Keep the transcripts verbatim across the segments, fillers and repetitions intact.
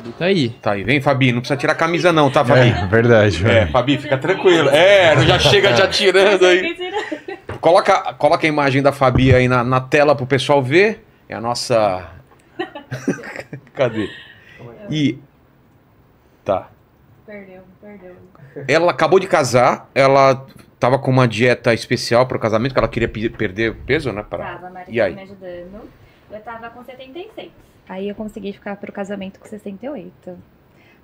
Fabi tá aí. Tá aí. Vem, Fabi. Não precisa tirar a camisa não, tá, Fabi? É, verdade. É, Fabi, fica tranquila. É, já chega já tirando aí. Coloca, coloca a imagem da Fabi aí na, na tela pro pessoal ver. É a nossa... Cadê? E... Tá. Perdeu, perdeu. Ela acabou de casar, ela tava com uma dieta especial para o casamento, que ela queria perder peso, né? Pra... Tava, a Maria me ajudando. Eu tava com setenta e seis. Aí eu consegui ficar pro casamento com sessenta e oito.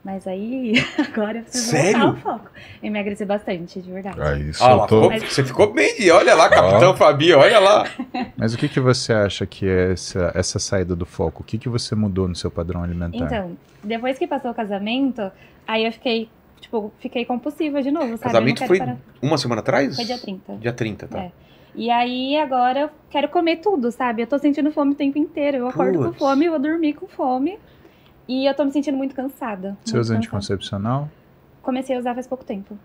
Mas aí, agora eu preciso Sério? voltar o foco. Eu emagreci bastante, de verdade. Aí, soltou. Ah, ficou, você ficou bem, de, olha lá, capitão ah. Fabi, olha lá. Mas o que, que você acha que é essa, essa saída do foco? O que, que você mudou no seu padrão alimentar? Então, depois que passou o casamento, aí eu fiquei, tipo, fiquei compulsiva de novo, sabe? Casamento foi parar. uma semana atrás? Foi dia trinta. dia trinta, tá. É. E aí, agora eu quero comer tudo, sabe? Eu tô sentindo fome o tempo inteiro. Eu acordo Puts. com fome, eu vou dormir com fome. E eu tô me sentindo muito cansada. Você usa anticoncepcional? Comecei a usar faz pouco tempo.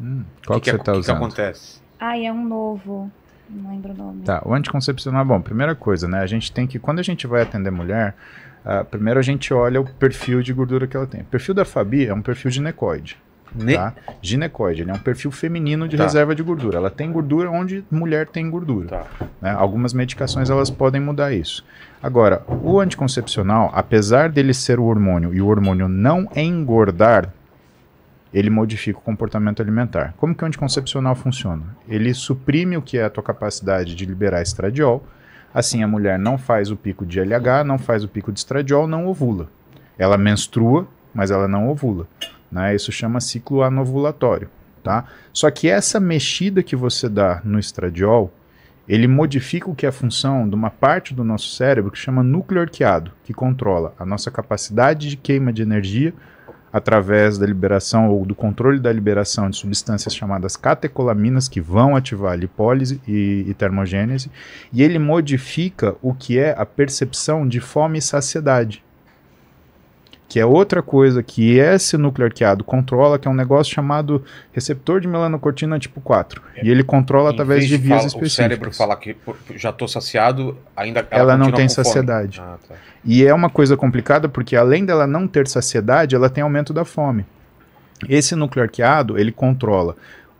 Hum, qual que, que, que você tá usando? O que acontece? Ah, é um novo. Não lembro o nome. Tá, o anticoncepcional, bom, primeira coisa, né? A gente tem que, quando a gente vai atender mulher, uh, primeiro a gente olha o perfil de gordura que ela tem. O perfil da Fabi é um perfil ginecoide. Ne tá? Ginecoide, ele é um perfil feminino de tá. reserva de gordura. Ela tem gordura onde mulher tem gordura. Tá. Né? Algumas medicações elas podem mudar isso. Agora, o anticoncepcional, apesar dele ser o hormônio e o hormônio não engordar, ele modifica o comportamento alimentar. Como que o anticoncepcional funciona? Ele suprime o que é a tua capacidade de liberar estradiol. Assim, a mulher não faz o pico de L H, não faz o pico de estradiol, não ovula. Ela menstrua, mas ela não ovula. Né? Isso chama ciclo anovulatório, tá? Só que essa mexida que você dá no estradiol, ele modifica o que é a função de uma parte do nosso cérebro que chama núcleo arqueado, que controla a nossa capacidade de queima de energia através da liberação ou do controle da liberação de substâncias chamadas catecolaminas que vão ativar a lipólise e, e termogênese, e ele modifica o que é a percepção de fome e saciedade, que é outra coisa que esse núcleo arqueado controla, que é um negócio chamado receptor de melanocortina tipo quatro. É. E ele controla em através de vias fala, específicas. O cérebro fala que já estou saciado, ainda ela, ela não tem saciedade. Ah, tá. E é uma coisa complicada porque além dela não ter saciedade, ela tem aumento da fome. Esse núcleo arqueado, ele controla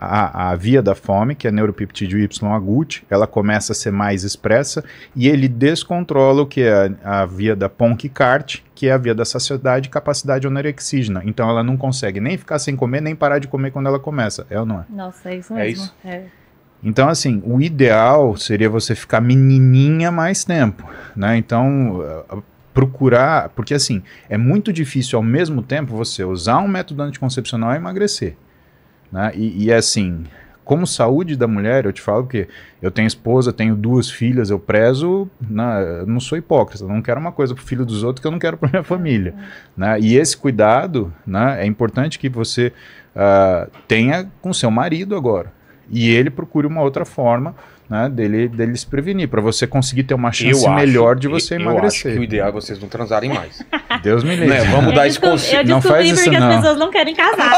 a, a via da fome, que é neuropeptídeo Y-Agouti, ela começa a ser mais expressa e ele descontrola o que é a, a via da Pons-Kickart, que é a via da saciedade e capacidade anorexígena. Então ela não consegue nem ficar sem comer, nem parar de comer quando ela começa. É ou não é? Nossa, é isso mesmo. É isso? É. Então, assim, o ideal seria você ficar menininha mais tempo, né? Então, procurar... Porque, assim, é muito difícil, ao mesmo tempo, você usar um método anticoncepcional e emagrecer, né? E, e, assim, como saúde da mulher, eu te falo que eu tenho esposa, tenho duas filhas, eu prezo, né, eu não sou hipócrita, eu não quero uma coisa para o filho dos outros que eu não quero para minha família. Né? E esse cuidado, né, é importante que você uh, tenha com seu marido agora. E ele procure uma outra forma, né, dele, dele se prevenir, para você conseguir ter uma chance acho, melhor de você eu emagrecer. Eu acho que o ideal é vocês não transarem mais. Deus me livre. Né? Vamos eu dar esse conselho. Eu não faz isso, porque não. As pessoas não querem casar.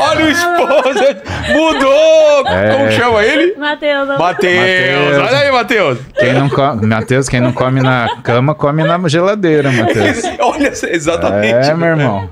Olha o esposo! Mudou! É. Como chama ele? Matheus. Matheus. Olha aí, Matheus. Quem não come, Matheus, quem não come na cama, come na geladeira, Matheus. Olha, exatamente. É, meu irmão.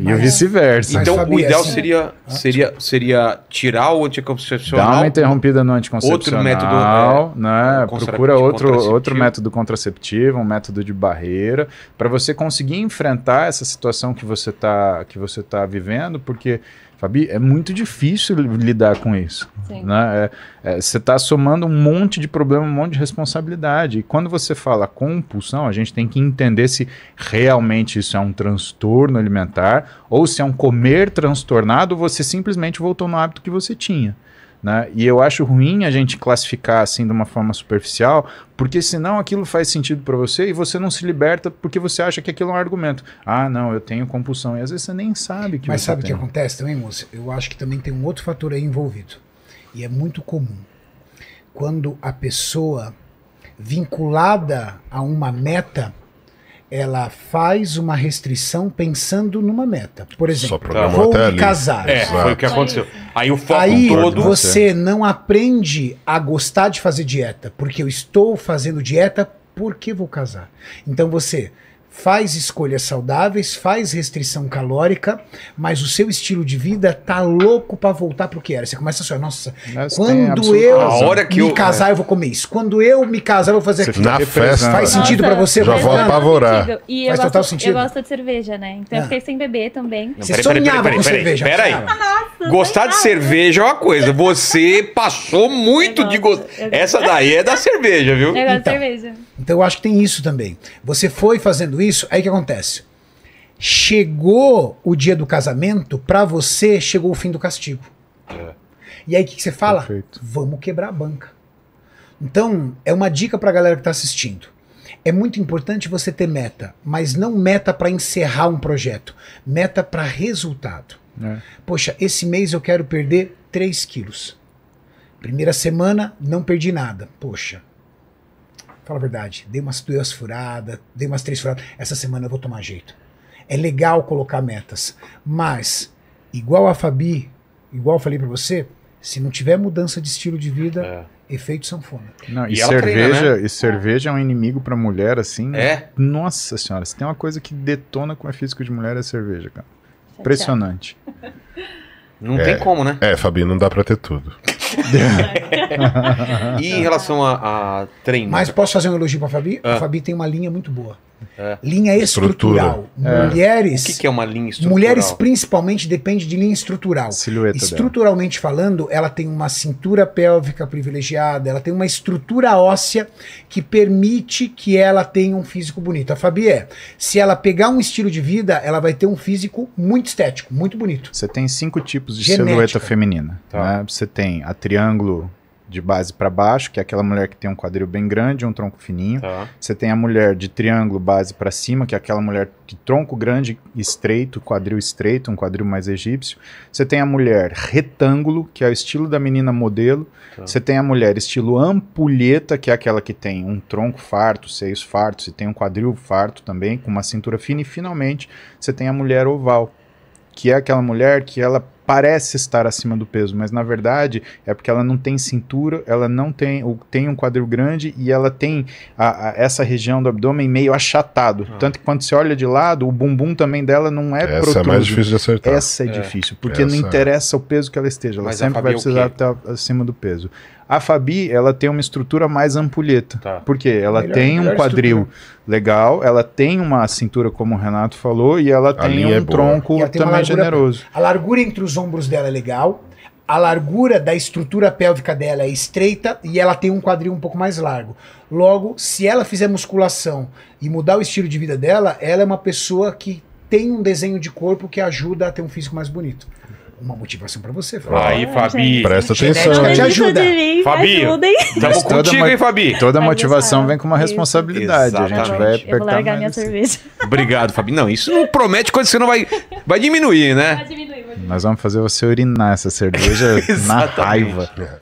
E o vice-versa. Então, o ideal seria, seria, seria tirar o anticoncepcional. Dá uma interrompida no anticoncepcional. Outro método. Né, procura outro, outro método contraceptivo, um método de barreira, para você conseguir enfrentar essa situação que você está que você tá vivendo, porque, Fabi, é muito difícil lidar com isso. Sim. Né? É, é, você está somando um monte de problema, um monte de responsabilidade. E quando você fala compulsão, a gente tem que entender se realmente isso é um transtorno alimentar, ou se é um comer transtornado, você simplesmente voltou no hábito que você tinha. Né? E eu acho ruim a gente classificar assim de uma forma superficial, porque senão aquilo faz sentido para você e você não se liberta porque você acha que aquilo é um argumento. Ah, não, eu tenho compulsão. E às vezes você nem sabe que Mas você sabe o que acontece também, moça? Eu acho que também tem um outro fator aí envolvido. E é muito comum. Quando a pessoa vinculada a uma meta... ela faz uma restrição pensando numa meta. Por exemplo, vou me casar. É, foi o que aconteceu. Aí o foco Aí todo... você não aprende a gostar de fazer dieta, porque eu estou fazendo dieta porque vou casar. Então você faz escolhas saudáveis, faz restrição calórica, mas o seu estilo de vida tá louco pra voltar pro que era. Você começa assim, nossa, mas quando eu a hora que me eu, casar, é. eu vou comer isso. Quando eu me casar, eu vou fazer aquilo. Na festa. Faz sentido nossa, pra você? Já vou apavorar. E eu, faz gosto, total sentido. eu gosto de cerveja, né? Então ah. eu fiquei sem beber também. Não, você peraí, sonhava peraí, peraí, com peraí, cerveja. Peraí. Ah, nossa, gostar de cerveja é uma coisa. Você passou muito gosto, de gostar. Essa daí é da cerveja, viu? Eu gosto de cerveja. Então eu acho que tem isso também. Você foi fazendo isso, aí o que acontece? Chegou o dia do casamento, pra você chegou o fim do castigo. É. E aí o que, que você fala? Perfeito. Vamos quebrar a banca. Então, é uma dica pra galera que tá assistindo. É muito importante você ter meta, mas não meta pra encerrar um projeto. Meta pra resultado. É. Poxa, esse mês eu quero perder três quilos. Primeira semana, não perdi nada. Poxa. Fala a verdade, dei umas duas furadas, dei umas três furadas, essa semana eu vou tomar jeito. É legal colocar metas, mas, igual a Fabi, igual eu falei pra você, se não tiver mudança de estilo de vida, é. efeito sanfona. Não, e, e, cerveja, treina, né? e cerveja é um inimigo pra mulher, assim, é? Nossa senhora, se tem uma coisa que detona com a física de mulher é cerveja, cara. Impressionante. Não é, tem como, né? É, Fabi, não dá pra ter tudo. E em relação a, a treino? Mas posso fazer um elogio pra Fabi? Ah. A Fabi tem uma linha muito boa. É. Linha estrutural. Estrutura. Mulheres... É. O que, que é uma linha estrutural? Mulheres principalmente depende de linha estrutural. Silhueta Estruturalmente dela. falando, ela tem uma cintura pélvica privilegiada, ela tem uma estrutura óssea que permite que ela tenha um físico bonito. A Fabi é, se ela pegar um estilo de vida, ela vai ter um físico muito estético, muito bonito. Você tem cinco tipos de Genética. silhueta feminina. Tá. Né? Você tem a triângulo... de base para baixo, que é aquela mulher que tem um quadril bem grande e um tronco fininho. Tá. Você tem a mulher de triângulo base para cima, que é aquela mulher de tronco grande estreito, quadril estreito, um quadril mais egípcio. Você tem a mulher retângulo, que é o estilo da menina modelo. Tá. Você tem a mulher estilo ampulheta, que é aquela que tem um tronco farto, seios fartos, e tem um quadril farto também, com uma cintura fina. E finalmente, você tem a mulher oval, que é aquela mulher que ela parece estar acima do peso, mas na verdade é porque ela não tem cintura, ela não tem, ou tem um quadril grande e ela tem a, a, essa região do abdômen meio achatado. Ah. Tanto que quando você olha de lado, o bumbum também dela não é protruso. Essa é mais difícil de acertar. Essa é, é. difícil, porque essa não interessa é. o peso que ela esteja, ela mas sempre vai precisar estar acima do peso. A Fabi, ela tem uma estrutura mais ampulheta. Tá. Por quê? Ela melhor, tem um quadril estrutura. legal, ela tem uma cintura, como o Renato falou, e ela a tem um é tronco tem também largura, generoso. A largura entre os ombros dela é legal, a largura da estrutura pélvica dela é estreita e ela tem um quadril um pouco mais largo. Logo, se ela fizer musculação e mudar o estilo de vida dela, ela é uma pessoa que tem um desenho de corpo que ajuda a ter um físico mais bonito. Uma motivação pra você, Fabi. Aí, Fabi. Presta atenção. Te ajuda. Fabi, estamos contigo, hein, Fabi? Toda motivação vem com uma responsabilidade. Exatamente. A gente vai apertar. Eu vou largar minha cerveja. Obrigado, Fabi. Não, isso não promete quando você não vai... Vai diminuir, né? Vai diminuir. Vai diminuir. Nós vamos fazer você urinar essa cerveja na raiva.